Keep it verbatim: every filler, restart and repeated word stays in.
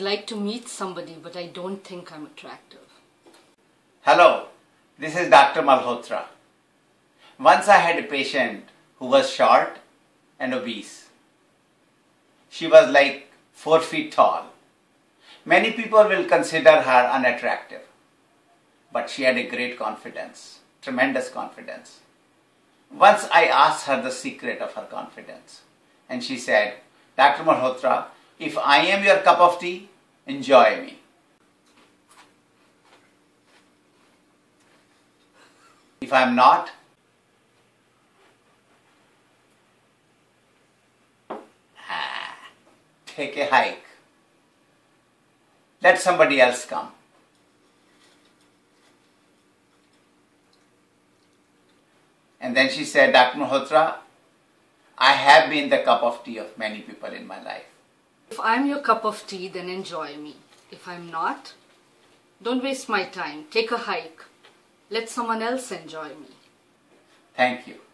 would like to meet somebody, but I don't think I'm attractive. Hello, this is Doctor Malhotra. Once I had a patient who was short and obese. She was like four feet tall. Many people will consider her unattractive, but she had a great confidence, tremendous confidence. Once I asked her the secret of her confidence, and she said, Doctor Malhotra, if I am your cup of tea, enjoy me. If I am not, ah, take a hike. Let somebody else come. And then she said, Doctor Malhotra, I have been the cup of tea of many people in my life. If I'm your cup of tea, then enjoy me. If I'm not, don't waste my time. Take a hike. Let someone else enjoy me. Thank you.